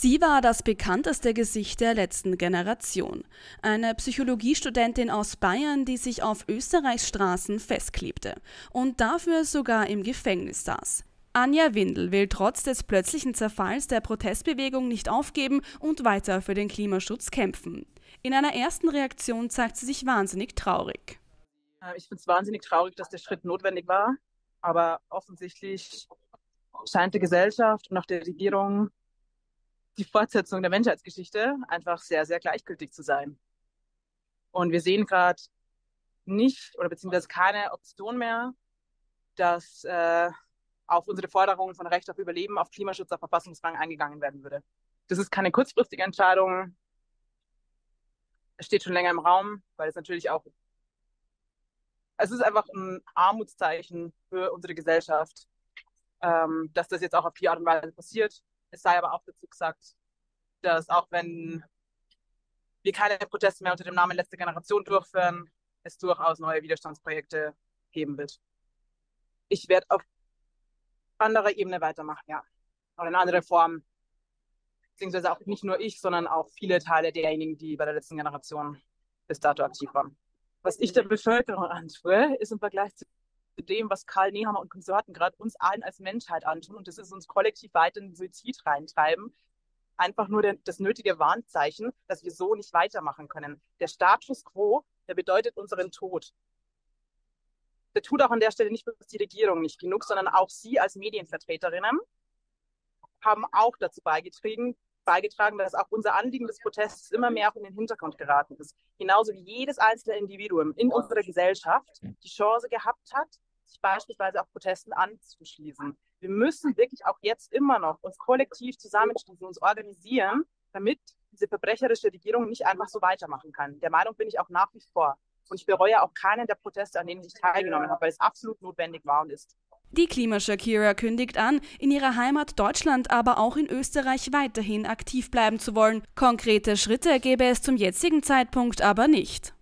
Sie war das bekannteste Gesicht der letzten Generation. Eine Psychologiestudentin aus Bayern, die sich auf Österreichs Straßen festklebte und dafür sogar im Gefängnis saß. Anja Windl will trotz des plötzlichen Zerfalls der Protestbewegung nicht aufgeben und weiter für den Klimaschutz kämpfen. In einer ersten Reaktion zeigt sie sich wahnsinnig traurig. Ich finde es wahnsinnig traurig, dass der Schritt notwendig war, aber offensichtlich scheint die Gesellschaft und auch der Regierung die Fortsetzung der Menschheitsgeschichte einfach sehr, sehr gleichgültig zu sein. Und wir sehen gerade nicht oder beziehungsweise keine Option mehr, dass auf unsere Forderungen von Recht auf Überleben, auf Klimaschutz, auf Verfassungsrang eingegangen werden würde. Das ist keine kurzfristige Entscheidung, es steht schon länger im Raum, weil es natürlich auch, es ist einfach ein Armutszeichen für unsere Gesellschaft, dass das jetzt auch auf die Art und Weise passiert. Es sei aber auch dazu gesagt, dass auch wenn wir keine Proteste mehr unter dem Namen Letzte Generation durchführen, es durchaus neue Widerstandsprojekte geben wird. Ich werde auf andere Ebene weitermachen, ja. Oder in andere Form. Beziehungsweise auch nicht nur ich, sondern auch viele Teile derjenigen, die bei der letzten Generation bis dato aktiv waren. Was ich der Bevölkerung antue, ist im Vergleich zu dem, was Karl Nehammer und Konsorten gerade uns allen als Menschheit antun, und das ist uns kollektiv weiter in den Suizid reintreiben, einfach nur das nötige Warnzeichen, dass wir so nicht weitermachen können. Der Status quo, der bedeutet unseren Tod. Der tut auch an der Stelle nicht bloß die Regierung nicht genug, sondern auch Sie als Medienvertreterinnen haben auch dazu beigetragen, dass auch unser Anliegen des Protests immer mehr auch in den Hintergrund geraten ist. Genauso wie jedes einzelne Individuum in unserer Gesellschaft die Chance gehabt hat, sich beispielsweise auch Protesten anzuschließen. Wir müssen wirklich auch jetzt immer noch uns kollektiv zusammenschließen, uns organisieren, damit diese verbrecherische Regierung nicht einfach so weitermachen kann. Der Meinung bin ich auch nach wie vor. Und ich bereue auch keinen der Proteste, an denen ich teilgenommen habe, weil es absolut notwendig war und ist. Die Klimaschakira kündigt an, in ihrer Heimat Deutschland, aber auch in Österreich weiterhin aktiv bleiben zu wollen. Konkrete Schritte gäbe es zum jetzigen Zeitpunkt aber nicht.